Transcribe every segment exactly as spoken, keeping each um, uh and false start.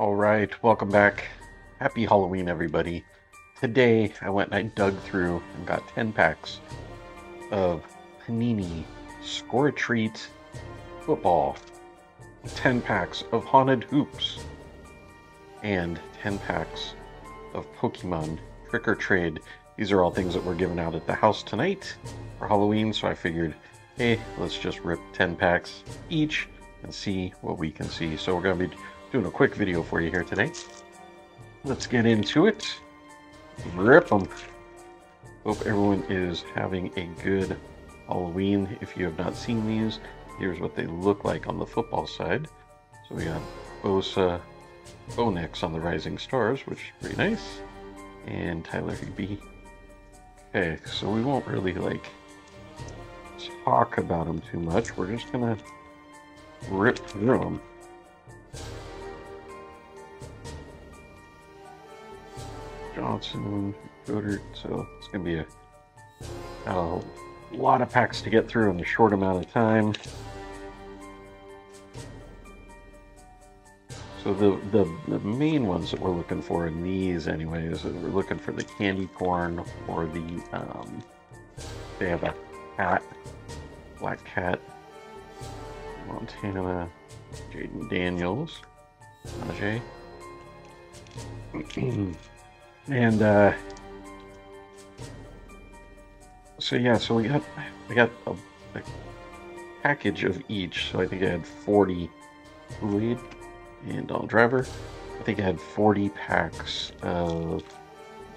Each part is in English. All right, welcome back. Happy Halloween, everybody. Today, I went and I dug through and got ten packs of Panini Score Treat Football, ten packs of Haunted Hoops, and ten packs of Pokemon Trick or Trade. These are all things that were given out at the house tonight for Halloween, so I figured, hey, let's just rip ten packs each and see what we can see. So we're going to be doing a quick video for you here today. Let's get into it. Rip them. Hope everyone is having a good Halloween. If you have not seen these, here's what they look like on the football side. So we got Bosa Bonex on the Rising Stars, which is pretty nice. And Tyler Higbee. Okay, so we won't really like talk about them too much. We're just gonna rip through them. Johnson, Goddard, so it's going to be a, a lot of packs to get through in a short amount of time. So the, the, the main ones that we're looking for in these anyways, we're looking for the candy corn or the, um, they have a cat, black cat, Montana, Jaden Daniels, Najee. And uh so yeah, so we got we got a, a package of each. So I think I had forty lead and Donald Driver. I think I had forty packs of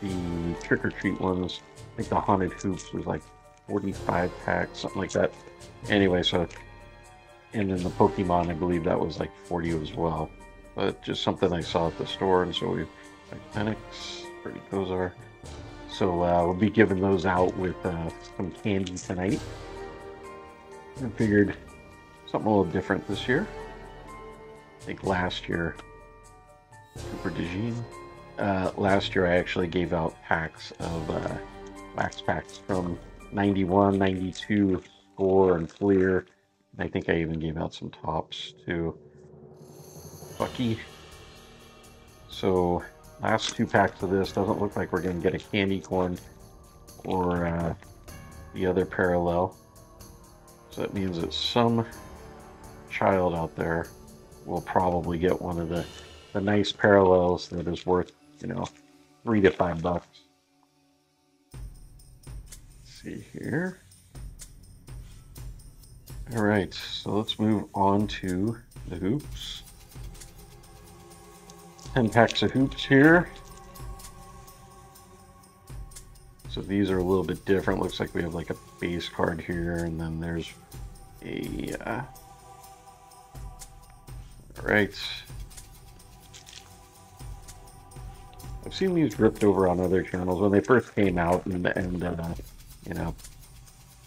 the Trick or Treat ones. I think the Haunted Hoops was like forty-five packs, something like that. Anyway, so and then the Pokemon, I believe that was like forty as well. But just something I saw at the store, and so we like Penix. Those are so uh, we'll be giving those out with uh, some candy tonight. I figured something a little different this year. I think last year, Super Digine. Uh, last year I actually gave out packs of uh, wax packs from ninety-one, ninety-two, Score and Fleer. I think I even gave out some tops to Bucky. So. Last two packs of this, doesn't look like we're going to get a candy corn or uh, the other parallel. So that means that some child out there will probably get one of the, the nice parallels that is worth, you know, three to five bucks. Let's see here. All right, so let's move on to the hoops. ten packs of hoops here. So these are a little bit different. Looks like we have like a base card here, and then there's a. Uh... All right. I've seen these ripped over on other channels when they first came out, and and uh, you know,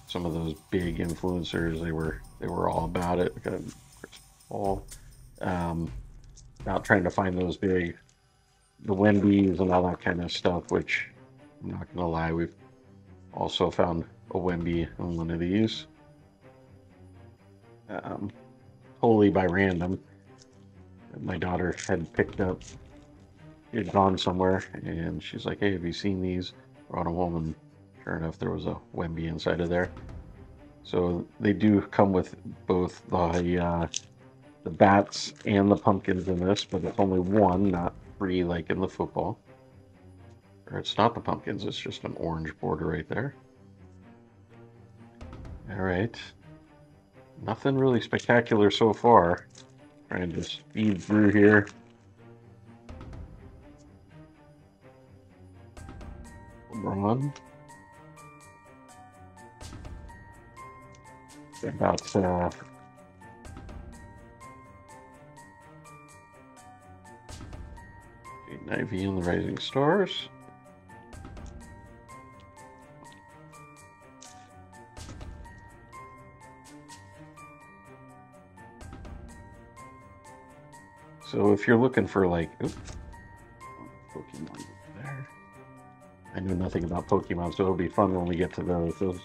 some of those big influencers, they were they were all about it. Got Chris Paul. Um, Out trying to find those big, the Wembys and all that kind of stuff, which I'm not gonna lie, we've also found a Wemby on one of these, um, totally by random. My daughter had picked up, she had gone somewhere, and she's like, "Hey, have you seen these?" Brought them home, and sure enough, there was a Wemby inside of there. So they do come with both the. Uh, The bats and the pumpkins in this, but it's only one, not three like in the football. Or it's not the pumpkins, it's just an orange border right there. Alright. Nothing really spectacular so far. Trying to speed through here. LeBron. About, uh... Ivy and the Rising Stars. So if you're looking for like, oops, Pokemon there. I know nothing about Pokemon, so it'll be fun when we get to those. Those,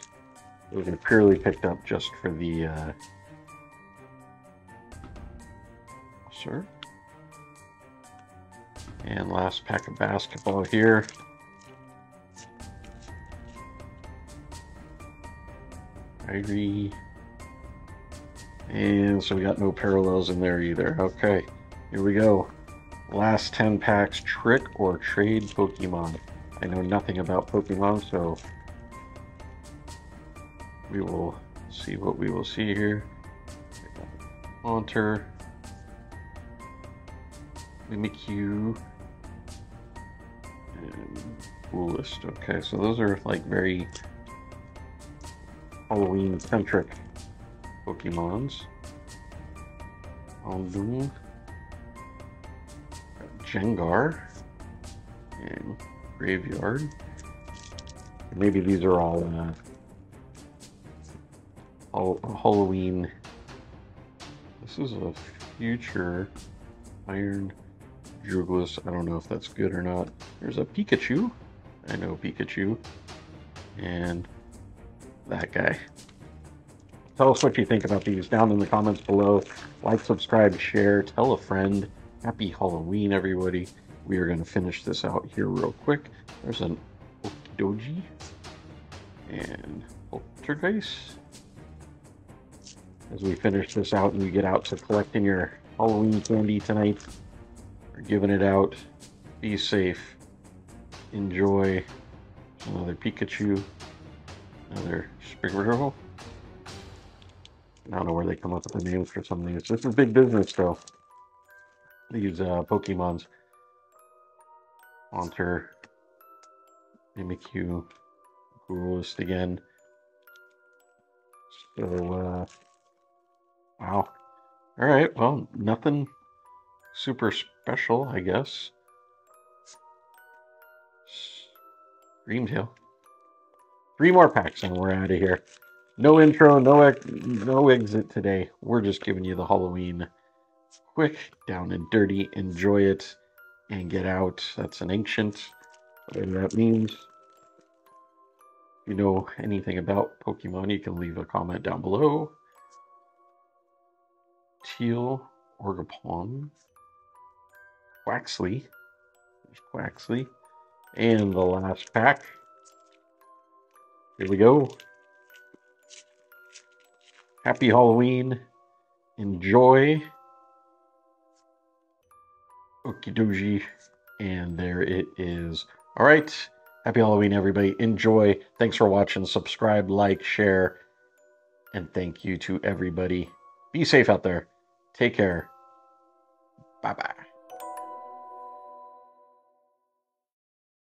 those are purely picked up just for the, uh, sir. And last pack of basketball here. I agree. And so we got no parallels in there either. Okay, here we go. Last ten packs, trick or trade Pokemon. I know nothing about Pokemon, so we will see what we will see here. Haunter, Mimikyu, and Coolest. Okay, so those are like very Halloween-centric Pokemons. Aldoom, Gengar, and Graveyard. Maybe these are all uh, all Halloween. This is a future Iron Jugulus. I don't know if that's good or not. There's a Pikachu. I know Pikachu. And that guy. Tell us what you think about these down in the comments below. Like, subscribe, share, tell a friend. Happy Halloween, everybody. We are going to finish this out here real quick. There's an Okidogi and Ultrageist. As we finish this out and you get out to collecting your Halloween candy tonight, or giving it out, be safe, enjoy. Another Pikachu, another Sprigatito. I don't know where they come up with the names for some of these. This is big business, though. These uh, Pokemons. Haunter, Mimikyu, Gholdengo again. So, uh, wow. All right, well, nothing super special, I guess. Dreamtail. Three more packs and we're out of here. No intro, no ex no exit today. We're just giving you the Halloween quick, down and dirty. Enjoy it and get out. That's an ancient, whatever that means. If you know anything about Pokemon, you can leave a comment down below. Teal Orgapon, Quaxley, there's Quaxley, and the last pack. Here we go. Happy Halloween. Enjoy. Okidogi, and there it is. All right. Happy Halloween, everybody. Enjoy. Thanks for watching. Subscribe, like, share, and thank you to everybody. Be safe out there. Take care. Bye-bye.